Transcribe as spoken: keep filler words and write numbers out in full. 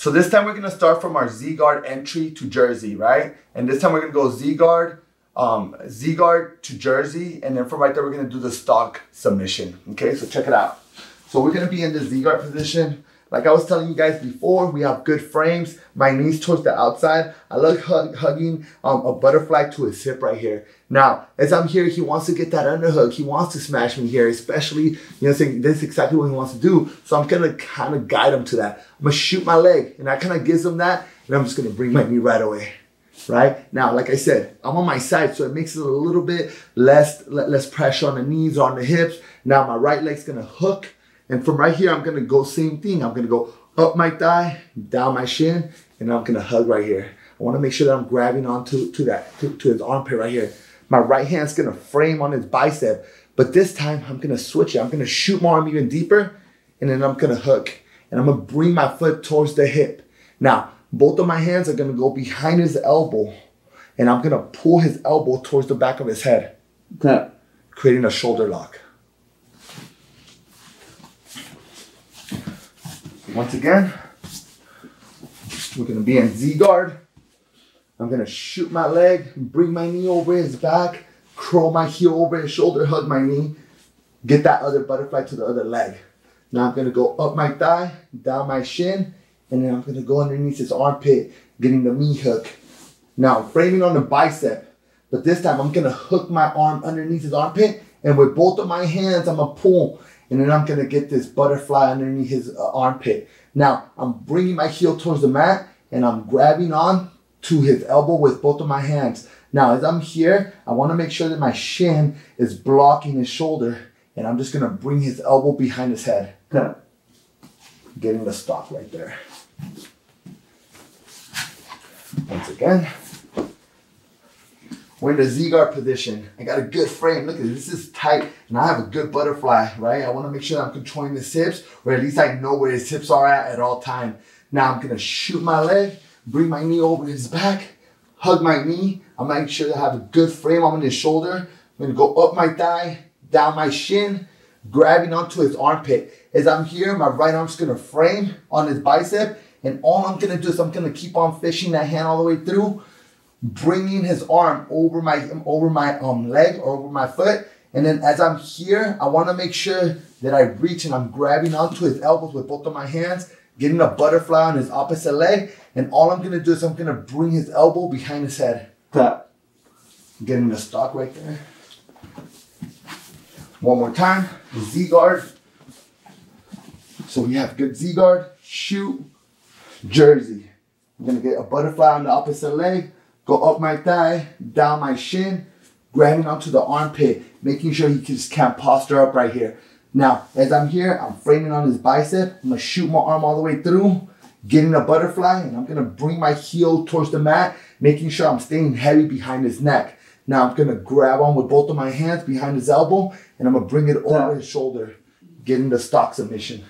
So this time we're going to start from our Z-guard entry to jersey, right? And this time we're going to go Z-guard, um, Z-guard to jersey, and then from right there we're going to do the stock submission. Okay, so check it out. So we're going to be in the Z-guard position. Like I was telling you guys before, we have good frames. My knees towards the outside. I love hug, hugging um, a butterfly to his hip right here. Now, as I'm here, he wants to get that underhook. He wants to smash me here, especially, you know, saying this is exactly what he wants to do. So I'm going to kind of guide him to that. I'm going to shoot my leg, and that kind of gives him that, and I'm just going to bring my knee right away. Right? Now, like I said, I'm on my side, so it makes it a little bit less, less pressure on the knees or on the hips. Now, my right leg's going to hook. And from right here, I'm going to go same thing. I'm going to go up my thigh, down my shin, and I'm going to hug right here. I want to make sure that I'm grabbing onto to that, to, to his armpit right here. My right hand's going to frame on his bicep, but this time I'm going to switch it. I'm going to shoot my arm even deeper, and then I'm going to hook. And I'm going to bring my foot towards the hip. Now, both of my hands are going to go behind his elbow, and I'm going to pull his elbow towards the back of his head, okay, creating a shoulder lock. Once again, we're going to be in Z-guard. I'm going to shoot my leg, bring my knee over his back, curl my heel over his shoulder, hug my knee, get that other butterfly to the other leg. Now I'm going to go up my thigh, down my shin, and then I'm going to go underneath his armpit, getting the knee hook. Now I'm framing on the bicep, but this time I'm going to hook my arm underneath his armpit, and with both of my hands, I'm going to pull. And then I'm going to get this butterfly underneath his uh, armpit. Now, I'm bringing my heel towards the mat, and I'm grabbing on to his elbow with both of my hands. Now, as I'm here, I want to make sure that my shin is blocking his shoulder, and I'm just going to bring his elbow behind his head. Getting the stop right there. Once again, we're in the Z-guard position. I got a good frame. Look at this. This is tight, and I have a good butterfly, right? I want to make sure that I'm controlling his hips, or at least I know where his hips are at at all times. Now I'm going to shoot my leg, bring my knee over his back, hug my knee. I'm making sure that I have a good frame on his shoulder. I'm going to go up my thigh, down my shin, grabbing onto his armpit. As I'm here, my right arm's going to frame on his bicep, and all I'm going to do is I'm going to keep on fishing that hand all the way through, bringing his arm over my over my um leg or over my foot, and then as I'm here, I want to make sure that I reach and I'm grabbing onto his elbows with both of my hands, getting a butterfly on his opposite leg, and all I'm gonna do is I'm gonna bring his elbow behind his head. Clap. Getting the stock right there. One more time, Z guard. So we have good Z guard, shoot, jersey. I'm gonna get a butterfly on the opposite leg. Go up my thigh, down my shin, grabbing onto the armpit, making sure he just can't posture up right here. Now, as I'm here, I'm framing on his bicep. I'm gonna shoot my arm all the way through, getting a butterfly, and I'm gonna bring my heel towards the mat, making sure I'm staying heavy behind his neck. Now I'm gonna grab on with both of my hands behind his elbow, and I'm gonna bring it over his shoulder, getting the stock submission.